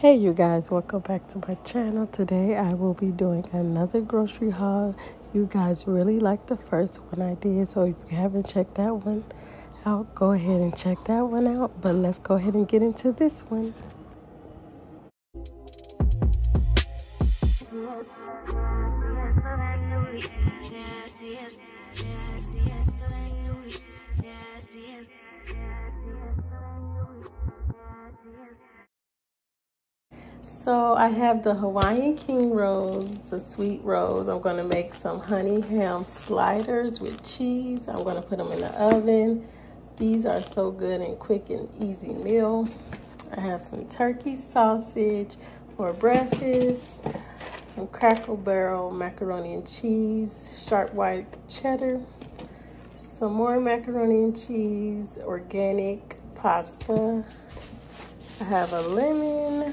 Hey you guys, welcome back to my channel. Today I will be doing another grocery haul. You guys really liked the first one I did, so if you haven't checked that one out, go ahead and check that one out. But let's go ahead and get into this one. So I have the Hawaiian king rolls, the sweet rolls. I'm going to make some honey ham sliders with cheese. I'm going to put them in the oven. These are so good and quick and easy meal. I have some turkey sausage for breakfast, some Cracker Barrel macaroni and cheese, sharp white cheddar, some more macaroni and cheese, organic pasta. I have a lemon.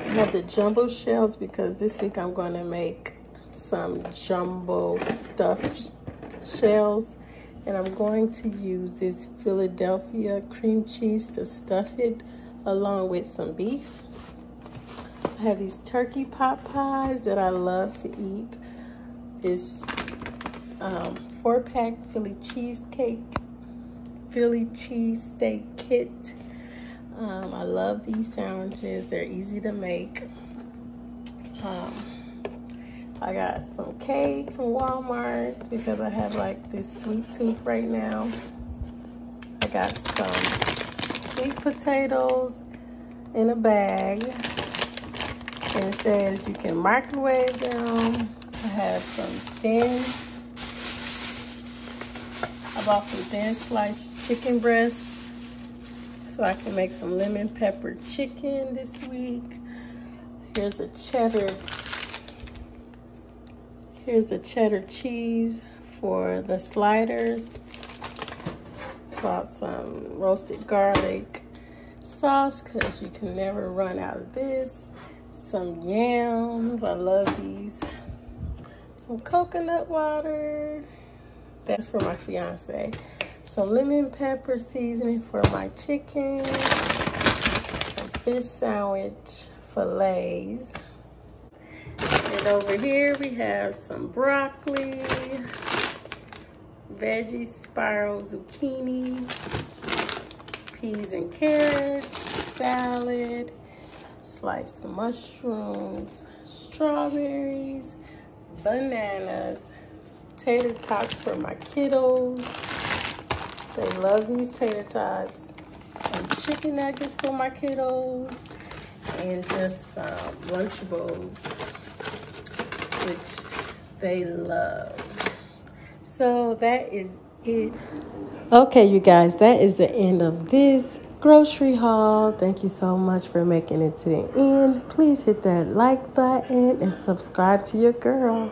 I have the jumbo shells because this week I'm going to make some jumbo stuffed shells, and I'm going to use this Philadelphia cream cheese to stuff it along with some beef. I have these turkey pot pies that I love to eat. This 4-pack Philly cheesesteak kit. I love these sandwiches. They're easy to make. I got some cake from Walmart because I have like this sweet tooth right now. I got some sweet potatoes in a bag. And it says you can microwave them. I have some I bought some thin sliced chicken breasts, so I can make some lemon pepper chicken this week. Here's a cheddar cheese for the sliders. Bought some roasted garlic sauce because you can never run out of this. Some yams, I love these. Some coconut water, that's for my fiance. Some lemon pepper seasoning for my chicken. Some fish sandwich fillets. And over here we have some broccoli, veggie spiral zucchini, peas and carrots, salad, sliced mushrooms, strawberries, bananas, tater tots for my kiddos. They love these tater tots. And chicken nuggets for my kiddos. And just Lunchables, which they love. So that is it. Okay, you guys, that is the end of this grocery haul. Thank you so much for making it to the end. Please hit that like button and subscribe to your girl.